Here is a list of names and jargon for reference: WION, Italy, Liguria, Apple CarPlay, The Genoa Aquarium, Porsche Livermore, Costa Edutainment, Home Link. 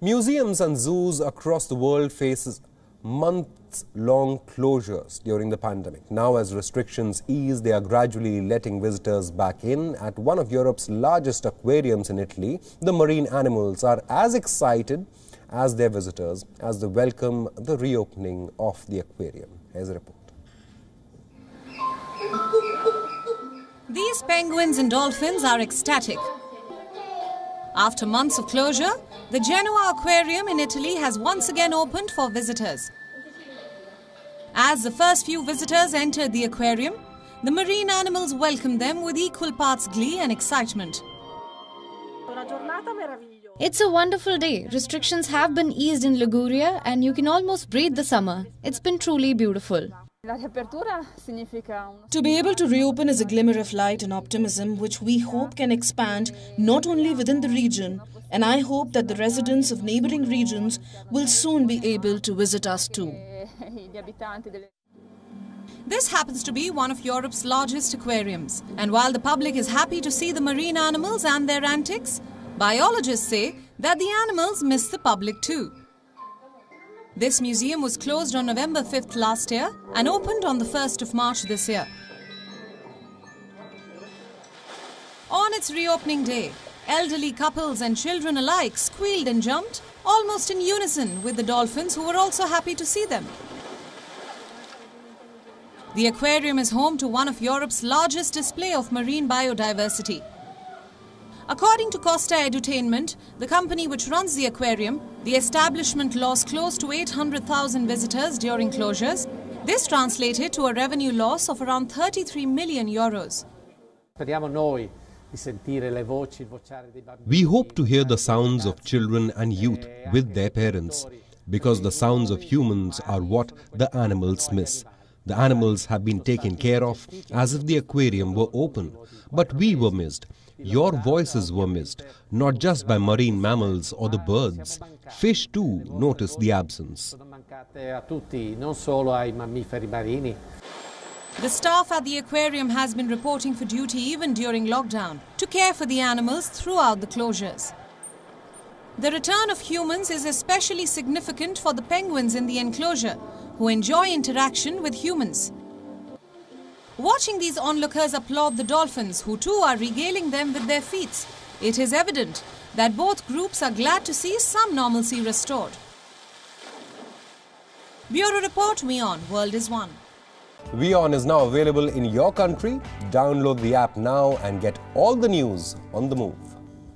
Museums and zoos across the world face months-long closures during the pandemic. Now, as restrictions ease, they are gradually letting visitors back in. At one of Europe's largest aquariums in Italy, the marine animals are as excited as their visitors as they welcome the reopening of the aquarium. Here's a report. These penguins and dolphins are ecstatic. After months of closure, the Genoa Aquarium in Italy has once again opened for visitors. As the first few visitors entered the aquarium, the marine animals welcomed them with equal parts glee and excitement. It's a wonderful day. Restrictions have been eased in Liguria and you can almost breathe the summer. It's been truly beautiful. To be able to reopen is a glimmer of light and optimism which we hope can expand not only within the region, and I hope that the residents of neighbouring regions will soon be able to visit us too. This happens to be one of Europe's largest aquariums, and while the public is happy to see the marine animals and their antics, biologists say that the animals miss the public too. This museum was closed on November 5th last year and opened on the 1st of March this year. On its reopening day, elderly couples and children alike squealed and jumped, almost in unison with the dolphins, who were also happy to see them. The aquarium is home to one of Europe's largest displays of marine biodiversity. According to Costa Edutainment, the company which runs the aquarium, the establishment lost close to 800,000 visitors during closures. This translated to a revenue loss of around 33 million euros. We hope to hear the sounds of children and youth with their parents, because the sounds of humans are what the animals miss. The animals have been taken care of as if the aquarium were open, but we were missed. Your voices were missed, not just by marine mammals or the birds. Fish too noticed the absence. The staff at the aquarium has been reporting for duty even during lockdown to care for the animals throughout the closures. The return of humans is especially significant for the penguins in the enclosure, who enjoy interaction with humans. Watching these onlookers applaud the dolphins, who too are regaling them with their feats, it is evident that both groups are glad to see some normalcy restored. Bureau Report, WION, World is One. WION is now available in your country. Download the app now and get all the news on the move.